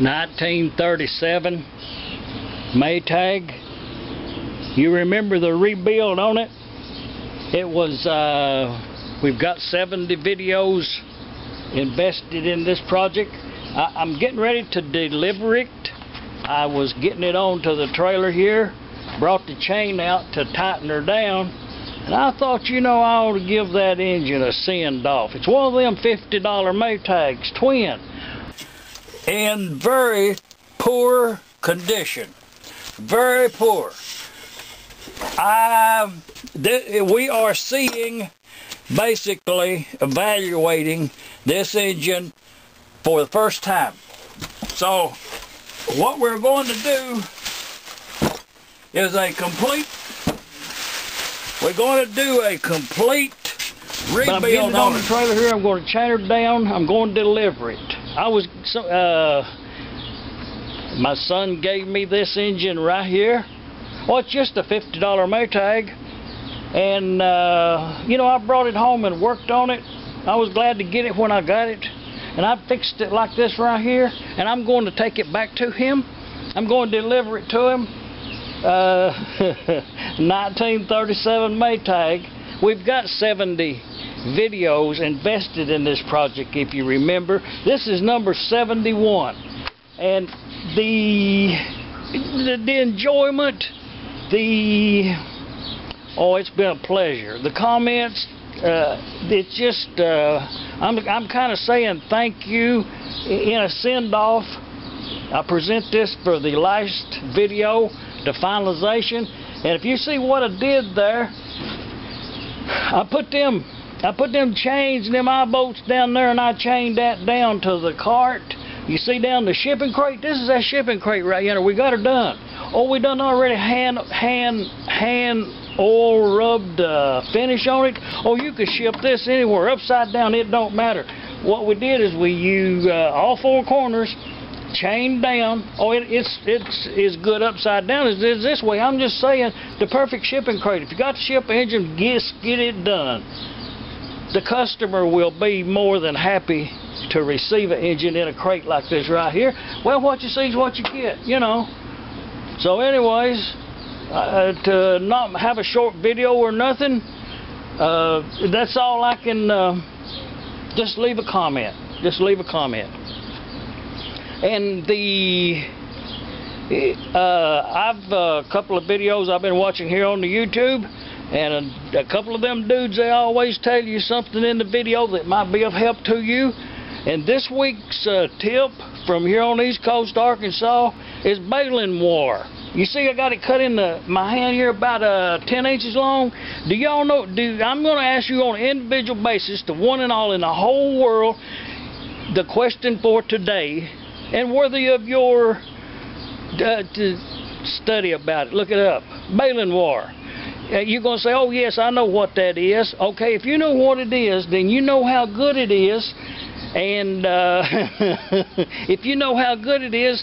1937 Maytag. You remember the rebuild on it? It was, we've got 70 videos invested in this project. I'm getting ready to deliver it. I was getting it onto the trailer here, brought the chain out to tighten her down, and I thought, you know, I ought to give that engine a send off. It's one of them $50 Maytags, twin. In very poor condition. Very poor. We are seeing, basically evaluating this engine for the first time. So what we're going to do is a complete rebuild. I'm getting it on the trailer here. I'm going to chain her down. I'm going to deliver it. My son gave me this engine right here. Well, it's just a $50 Maytag, and you know, I brought it home and worked on it. I was glad to get it when I got it. And I fixed it like this right here, and I'm going to take it back to him. I'm going to deliver it to him. 1937 Maytag. We've got 70 videos invested in this project, if you remember. This is number 71. And the enjoyment, oh, it's been a pleasure. The comments, it's just, I'm kind of saying thank you in a send-off. I present this for the last video, the finalization, and if you see what I did there, I put them chains and them eye bolts down there, and I chained that down to the cart. You see down the shipping crate? This is that shipping crate right here. We got her done. Oh, we done already hand oil rubbed finish on it. Oh, you could ship this anywhere, upside down, it don't matter. What we did is we used all four corners, chained down. Oh, it's as good upside down as it is this way. I'm just saying, the perfect shipping crate. If you got the ship engine, get it done. The customer will be more than happy to receive an engine in a crate like this right here. Well, what you see is what you get, you know. So anyways, to not have a short video or nothing, that's all I can. Just leave a comment. Just leave a comment. And I've a couple of videos I've been watching here on the YouTube, and a couple of them dudes, they always tell you something in the video that might be of help to you. And this week's tip from here on East Coast Arkansas is baling wire. You see, I got it cut in my hand here, about 10 inches long. Do y'all know? I'm going to ask you on an individual basis, the one and all in the whole world, the question for today, and worthy of your to study about it. Look it up. Baling wire. You're going to say, oh yes, I know what that is. Okay, if you know what it is, then you know how good it is. And if you know how good it is,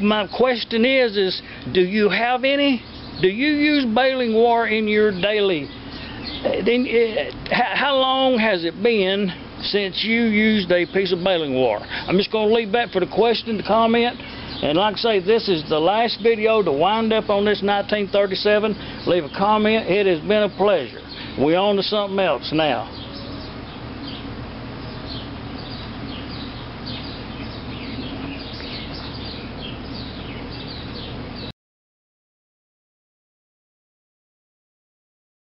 my question is do you have any? Do you use baling wire in your daily? How long has it been since you used a piece of baling wire? I'm just going to leave that for the question, the comment. And like I say, this is the last video to wind up on this 1937. Leave a comment. It has been a pleasure. We're on to something else now.